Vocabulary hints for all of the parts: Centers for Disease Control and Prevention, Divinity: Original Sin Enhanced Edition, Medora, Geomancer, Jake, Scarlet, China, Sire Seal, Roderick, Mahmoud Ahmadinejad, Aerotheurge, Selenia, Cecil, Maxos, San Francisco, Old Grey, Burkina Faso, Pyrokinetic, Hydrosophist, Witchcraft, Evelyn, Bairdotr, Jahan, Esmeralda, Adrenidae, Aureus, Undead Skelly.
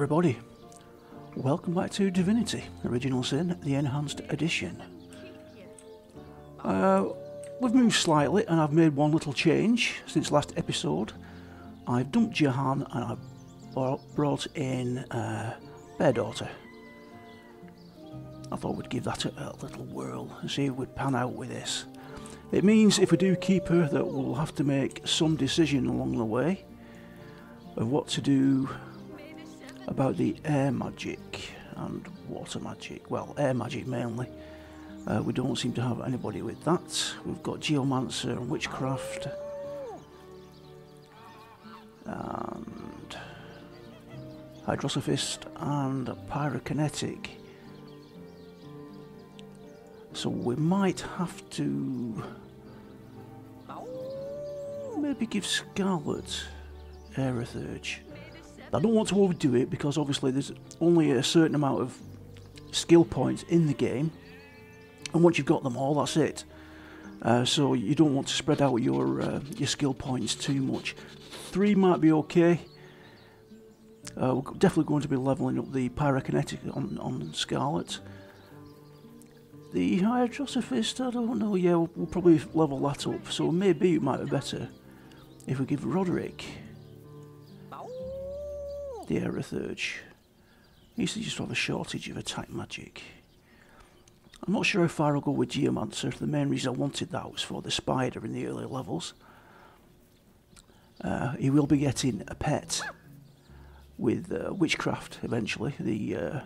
everybody. Welcome back to Divinity: Original Sin, the Enhanced Edition. We've moved slightly and I've made one little change since last episode. I've dumped Jahan and I've brought in Bairdotr. I thought we'd give that a little whirl and see if we'd pan out with this. It means if we do keep her that we'll have to make some decision along the way of what to do about the air magic and water magic. Well, air magic mainly. We don't seem to have anybody with that. We've got Geomancer and Witchcraft. And Hydrosophist and Pyrokinetic. So we might have to maybe give Scarlet Aerotheurge. I don't want to overdo it because obviously there's only a certain amount of skill points in the game, and once you've got them all, that's it. So you don't want to spread out your skill points too much. 3 might be okay. We're definitely going to be levelling up the Pyrokinetic on Scarlet. The Hydrosophist, I don't know, yeah, we'll probably level that up, so maybe it might be better if we give Roderick the Aerotheurge. He used to just have a shortage of attack magic. I'm not sure how far I'll go with Geomancer. The main reason I wanted that was for the spider in the early levels. He will be getting a pet with Witchcraft eventually, the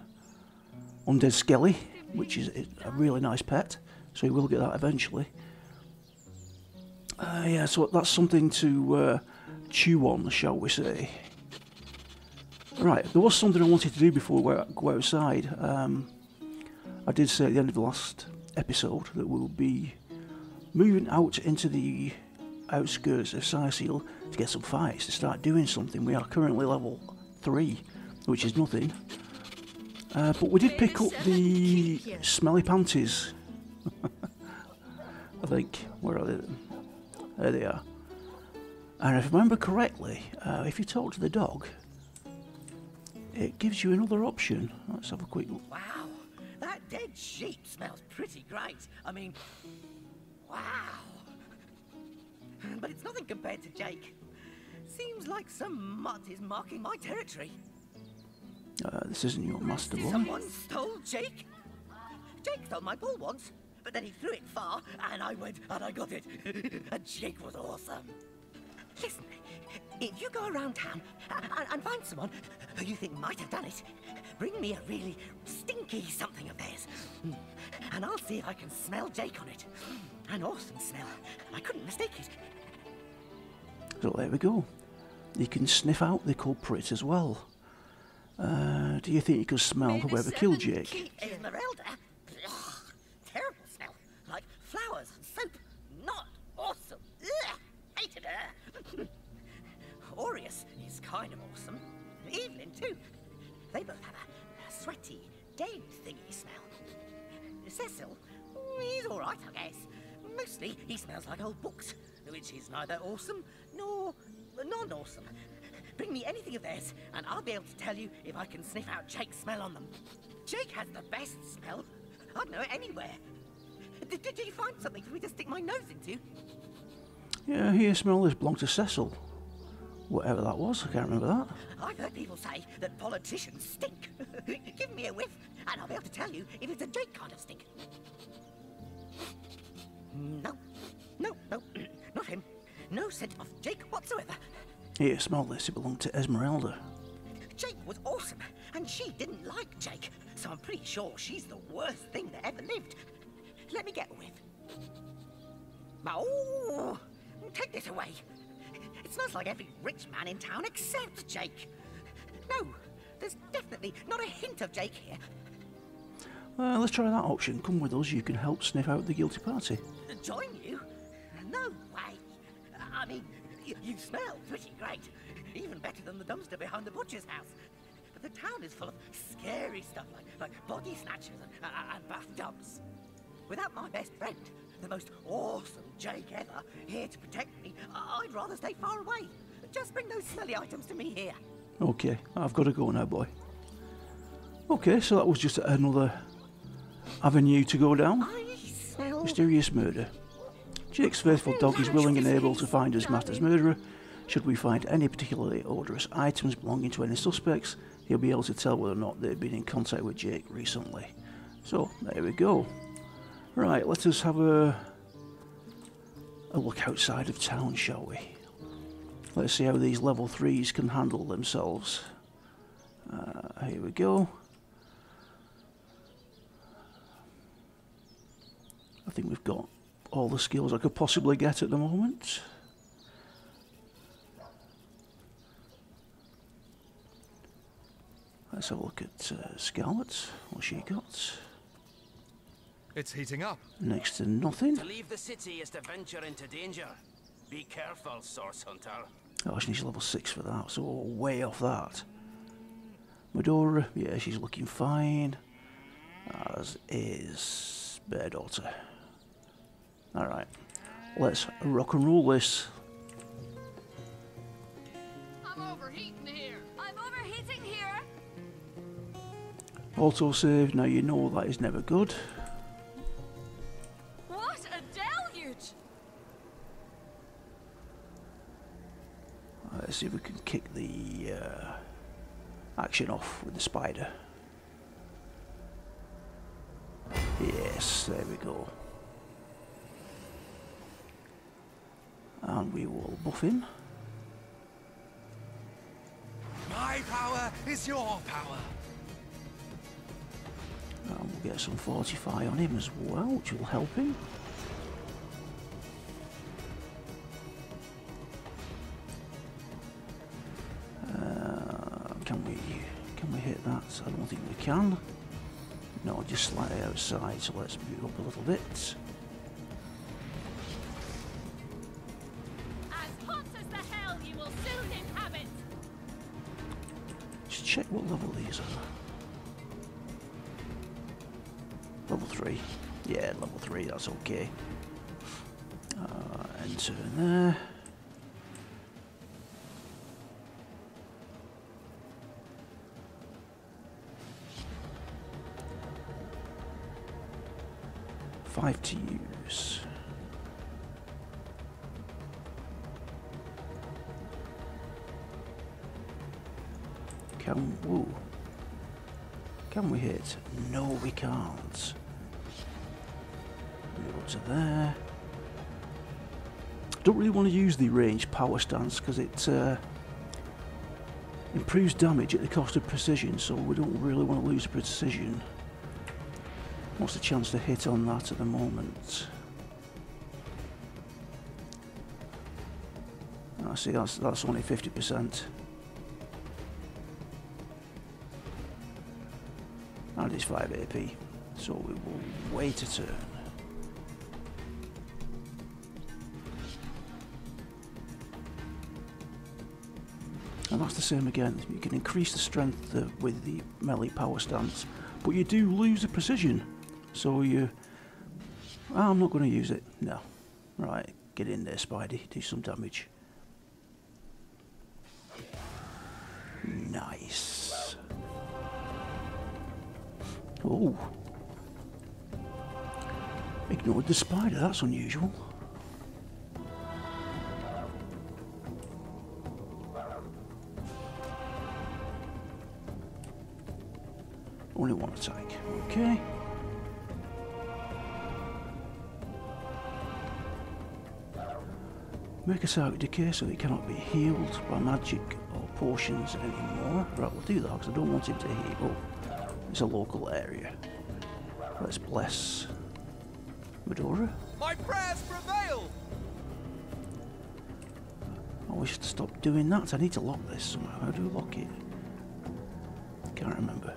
Undead Skelly, which is a really nice pet, so he will get that eventually. Yeah, so that's something to chew on, shall we say. Right, there was something I wanted to do before we go outside. I did say at the end of the last episode that we'll be moving out into the outskirts of Sire Seal to get some fights, to start doing something. We are currently level 3, which is nothing. But we did pick up the smelly panties, I think. Where are they? There they are. And if I remember correctly, if you talk to the dog, it gives you another option. Let's have a quick look. Wow, that dead sheep smells pretty great. I mean, wow. But it's nothing compared to Jake. Seems like some mud is marking my territory. This isn't your master ball. Someone stole Jake? Jake stole my ball once, but then he threw it far, and I went and I got it. And Jake was awesome. Listen, if you go around town and find someone who you think might have done it, bring me a really stinky something of theirs, and I'll see if I can smell Jake on it. An awesome smell. I couldn't mistake it. So there we go. You can sniff out the culprit as well. Do you think you could smell whoever killed Jake? Esmeralda? Ugh, terrible smell, like flowers and soap. Not awesome. Ugh, hated her. Aureus is kind of awesome. Evelyn too. They both have a sweaty, dead thingy smell. Cecil, he's all right, I guess. Mostly he smells like old books, which is neither awesome nor non-awesome. Bring me anything of theirs, and I'll be able to tell you if I can sniff out Jake's smell on them. Jake has the best smell. I'd know it anywhere. Did you find something for me to stick my nose into? Yeah, here, smell this belonged to Cecil. Whatever that was, I can't remember that. I've heard people say that politicians stink. Give me a whiff, and I'll be able to tell you if it's a Jake kind of stink. No, not him. No scent of Jake whatsoever. Here, smell this, it belonged to Esmeralda. Jake was awesome, and she didn't like Jake, so I'm pretty sure she's the worst thing that ever lived. Let me get a whiff. Oh, take this away. It smells like every rich man in town except Jake. No, there's definitely not a hint of Jake here. Well, let's try that option. Come with us, you can help sniff out the guilty party. Join you? No way. I mean, you smell pretty great, even better than the dumpster behind the butcher's house. But the town is full of scary stuff like body snatchers and bath dumps. Without my best friend, the most awesome Jake ever, here to protect me, I'd rather stay far away. Just bring those smelly items to me here. Okay, I've got to go now, boy. Okay, so that was just another avenue to go down. Mysterious murder. Jake's faithful dog is willing and able to find his master's murderer. Should we find any particularly odorous items belonging to any suspects, he'll be able to tell whether or not they've been in contact with Jake recently. So, there we go. Right, let us have a look outside of town, shall we? Let's see how these level 3s can handle themselves. Here we go. I think we've got all the skills I could possibly get at the moment. Let's have a look at Scarlet. What's she got? It's heating up. Next to nothing. To leave the city is to venture into danger. Be careful, source hunter. Oh, she needs level 6 for that, so way off that. Medora, yeah, she's looking fine. As is Bairdotr. Alright, let's rock and roll this. I'm overheating here! Autosave, now you know that is never good. What a deluge! Let's see if we can kick the action off with the spider. Yes, there we go. And we will buff him. My power is your power. And we'll get some fortify on him as well, which will help him. Can we hit that? I don't think we can. No, just slightly outside. So let's move up a little bit. Check what level these are. Level 3. Yeah, level 3, that's okay. Enter in there. Five to use. Woo. Can we hit? No, we can't. Move up to there. Don't really want to use the range power stance because it improves damage at the cost of precision, so we don't really want to lose precision. What's the chance to hit on that at the moment? I see that's only 50%. And it's 5 AP, so we will wait a turn. And that's the same again, you can increase the strength with the melee power stance, but you do lose the precision, so you... I'm not going to use it, no. Right, get in there, Spidey, do some damage. Nice. Oh, ignored the spider, that's unusual. Only one attack, okay. Make a target decay so he cannot be healed by magic or potions anymore. Right, we'll do that because I don't want him to heal. It's a local area. Let's bless Medora. My prayers prevail. I wish to stop doing that. I need to lock this somehow. How do I lock it? Can't remember.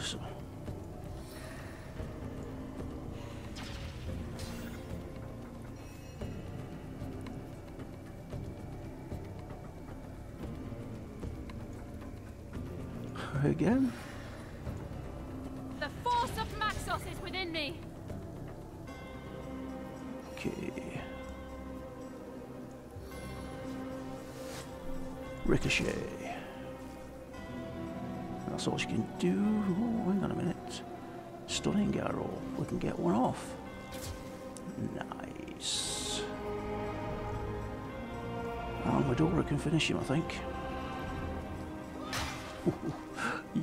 So. Again. The force of Maxos is within me. Okay. Ricochet. That's all she can do. Oh, hang on a minute. Stunning arrow. We can get one off. Nice. And Medora can finish him, I think.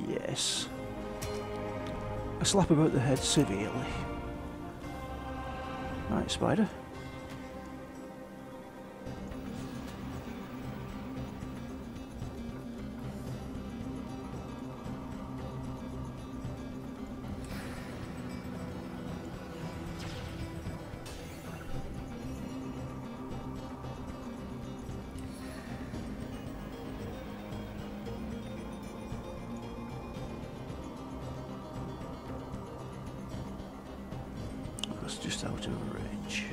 Yes. A slap about the head severely. Right, spider. Just out of range.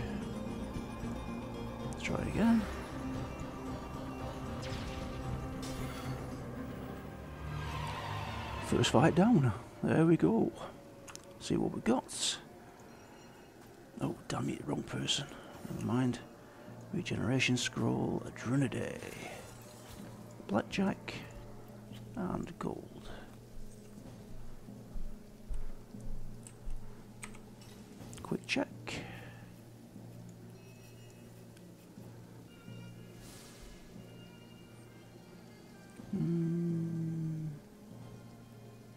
Let's try it again. First fight down. There we go. See what we got. Oh, damn it, wrong person. Never mind. Regeneration scroll, Adrenidae, blackjack, and gold. Quick check.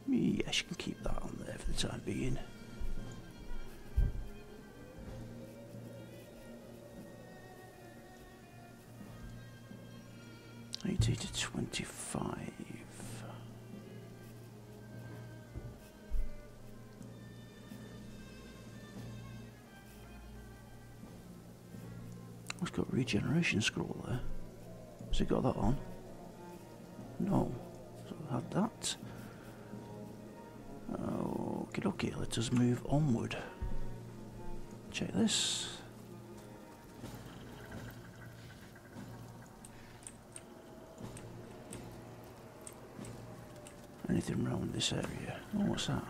Yeah, she can keep that on there for the time being. It's got regeneration scroll there. Has it got that on? No. So I had that. Okie dokie, let us move onward. Check this. Anything around this area? Oh, what's that?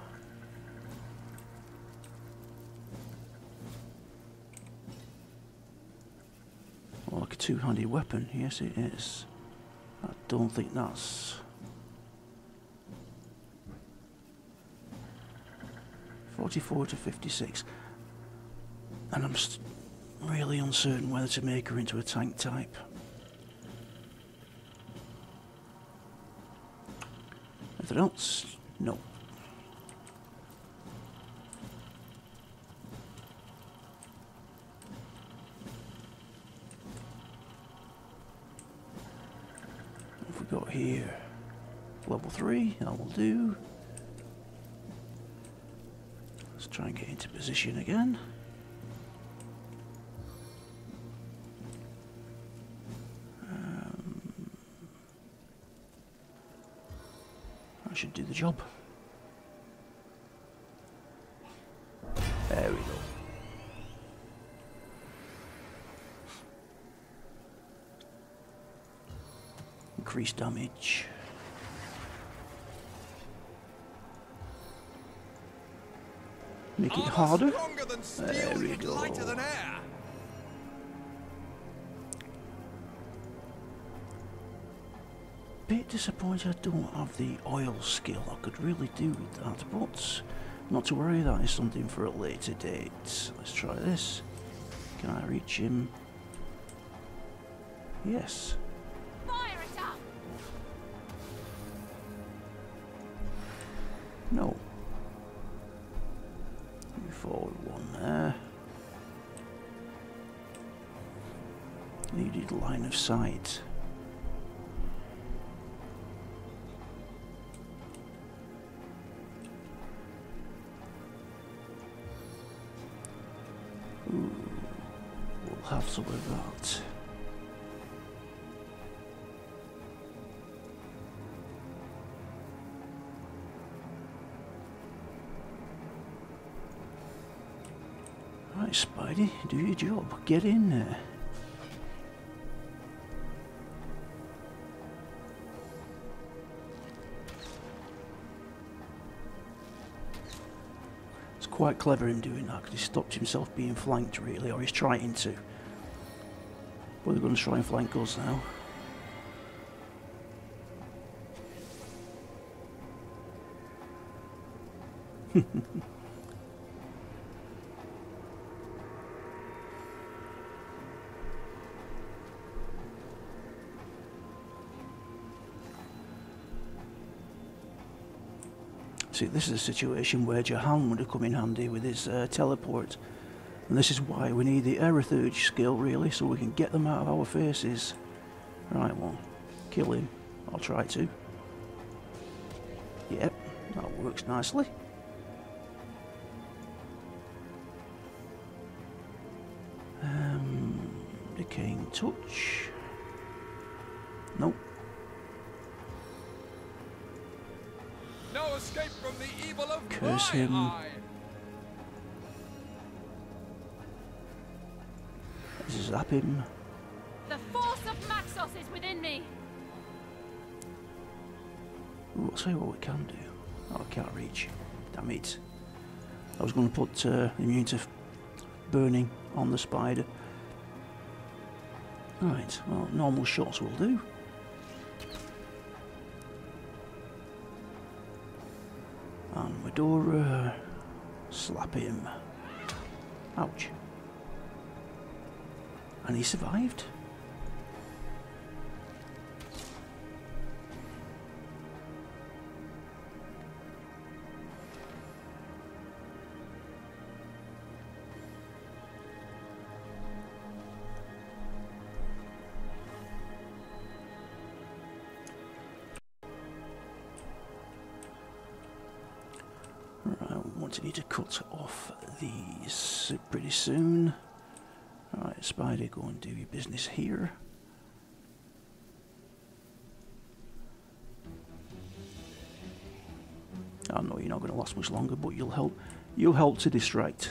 Two-handed weapon, yes it is. I don't think that's .44 to .56, and I'm really uncertain whether to make her into a tank type. Anything else? No. Got here level 3, that will do. Let's try and get into position again. I should do the job. There we go. Increased damage. Make it harder. There we go. Bit disappointed I don't have the oil skill. I could really do with that, but not to worry, that is something for a later date. Let's try this. Can I reach him? Yes. No. Move forward one there. Needed line of sight. Ooh, we'll have some of that. Spidey, do your job. Get in there. It's quite clever him doing that, because he stopped himself being flanked, really, or he's trying to. But they're going to try and flank us now. See, this is a situation where Jahan would have come in handy with his teleport. And this is why we need the Aerotheurge skill, really, so we can get them out of our faces. Right, well, kill him. I'll try to. Yep, that works nicely. Decaying touch. Nope. No escape from the evil of curse him. Eye. Zap him. The force of Maxos is within me. Ooh, I'll tell you what we can do. Oh, I can't reach. Damn it. I was going to put immune to burning on the spider. Right, well, normal shots will do. And Medora, slap him. Ouch. And he survived. Right, I'm wanting to cut off these pretty soon. Alright, Spider, go and do your business here. I know you're not going to last much longer, but you'll help. You'll help to distract.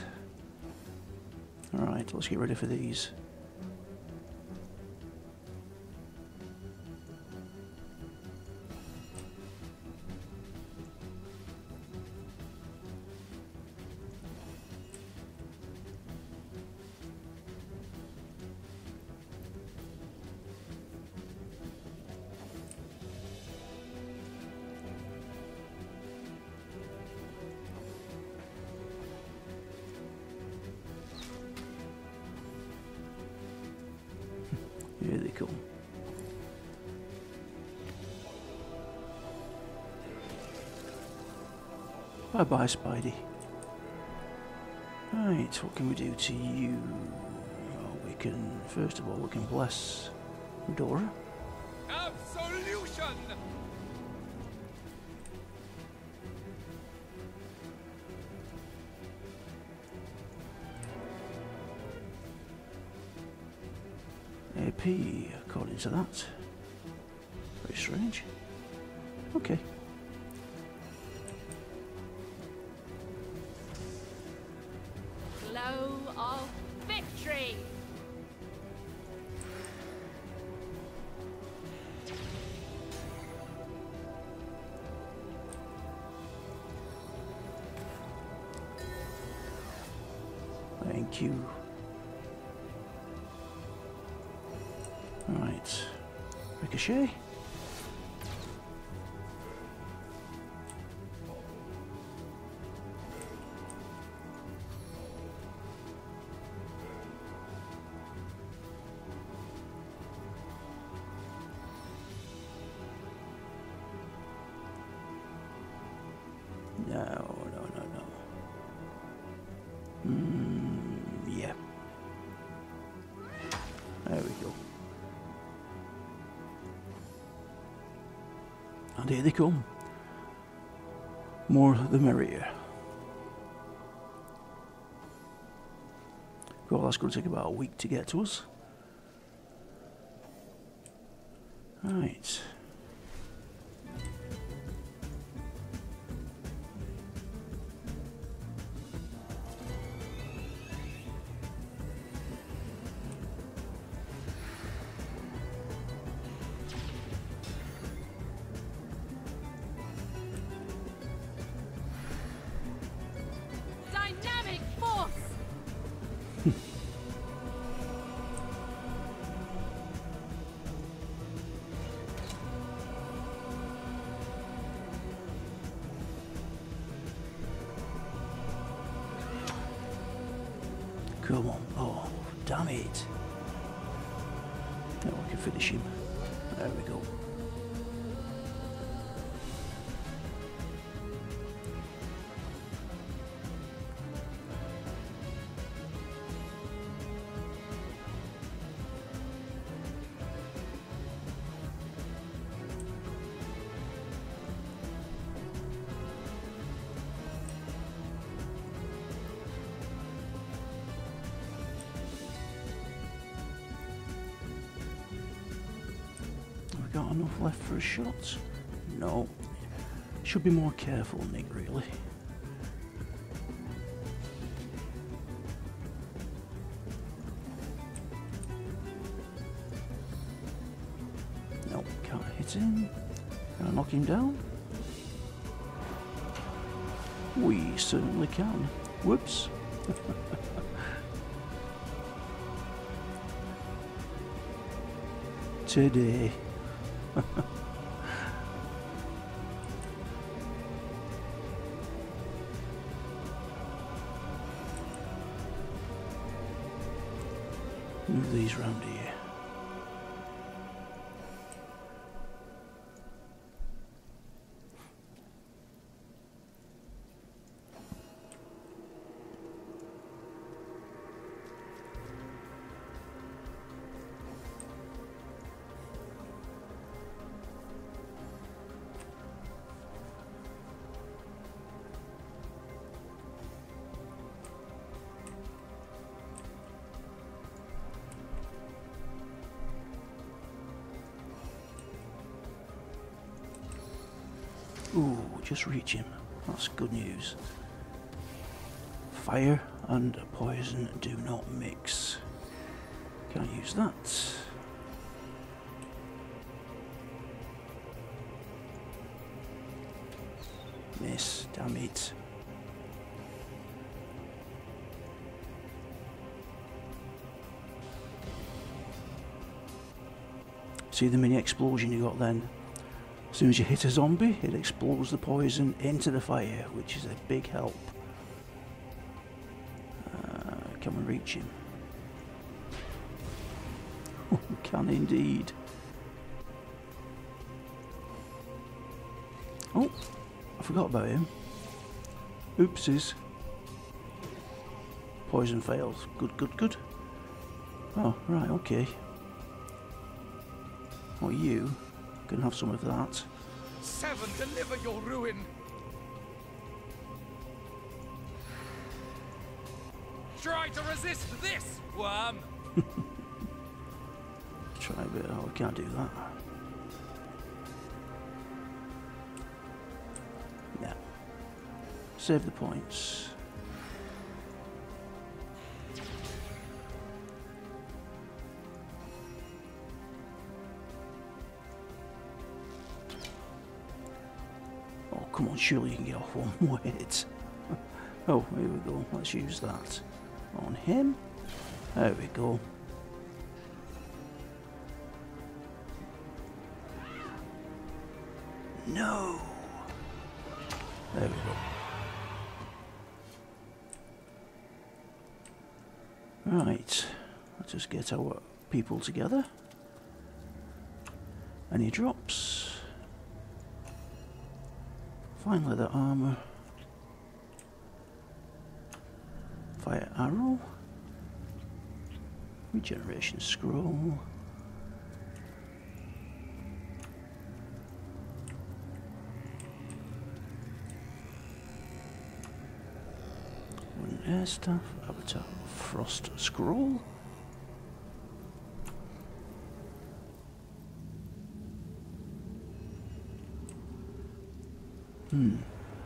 Alright, let's get ready for these. Here they come. Bye bye, Spidey. Right, what can we do to you? Well, we can, first of all, we can bless Medora. Absolution! According to that. Very strange. Okay. Glow of victory. Thank you. Right, ricochet. No. Yeah. There we go. And here they come. More the merrier. Well, that's going to take about a week to get to us. Right. Come on. Oh, damn it. Now I can finish him. There we go. Shots? No. Should be more careful, Nick, really. Nope, can't hit him. Can I knock him down? We certainly can. Whoops. Today. Move these round here. Just reach him. That's good news. Fire and poison do not mix. Can't use that. Miss, damn it. See the mini explosion you got then? As soon as you hit a zombie, it explodes the poison into the fire, which is a big help. Can we reach him? We can indeed. Oh, I forgot about him. Oopsies. Poison fails. Good, good, good. Oh, right, okay. Or you can have some of that. Seven, deliver your ruin. Try to resist this, worm. Try a bit. Oh, I can't do that. Yeah. Save the points. Come on, surely you can get off one more hit. Oh, here we go. Let's use that on him. There we go. No! There we go. Right. Let's just get our people together. Any drops? Finally, the armor. Fire arrow. Regeneration scroll. Wooden air staff. Avatar. Frost scroll.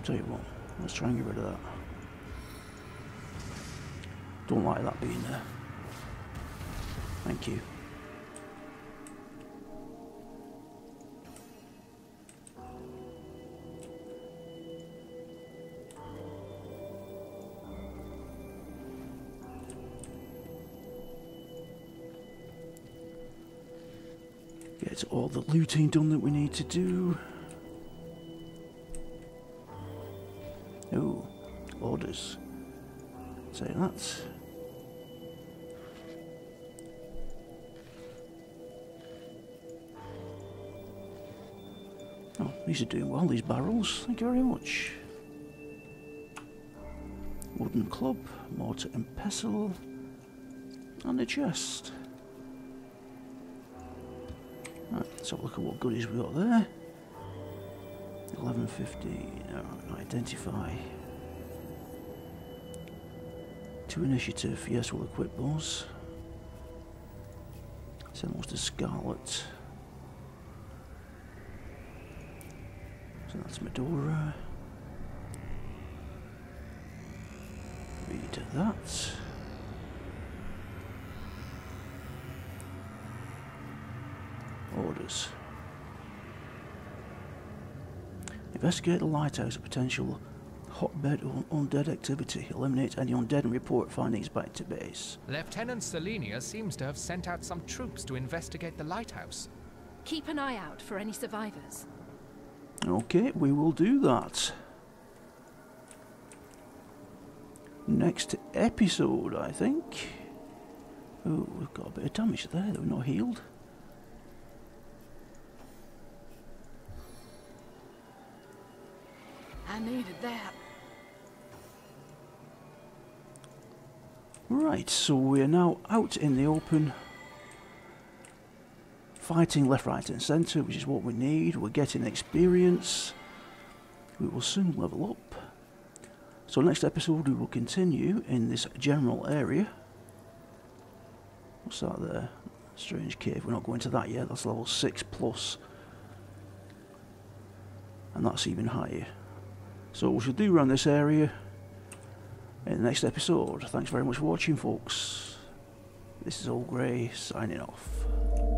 Tell you what, let's try and get rid of that. Don't like that being there. Thank you. Get all the looting done that we need to do. Orders. Say that. These are doing well, these barrels. Thank you very much. Wooden club, mortar and pestle, and a chest. Right, let's have a look at what goodies we got there. 1150, no, identify. 2 initiative, yes, we'll equip those. Send those to Scarlet. So that's Medora. Read that. Orders. Investigate the lighthouse, a potential hotbed of undead activity. Eliminate any undead and report findings back to base. Lieutenant Selenia seems to have sent out some troops to investigate the lighthouse. Keep an eye out for any survivors. Okay, we will do that. Next episode, I think. Oh, we've got a bit of damage there that we're not healed. I needed that. Right, so we are now out in the open, fighting left, right and centre, which is what we need. We're getting experience. We will soon level up. So next episode we will continue in this general area. What's that there? Strange cave. We're not going to that yet. That's level 6 plus. And that's even higher. So we should do around this area in the next episode. Thanks very much for watching, folks. This is Old Grey signing off.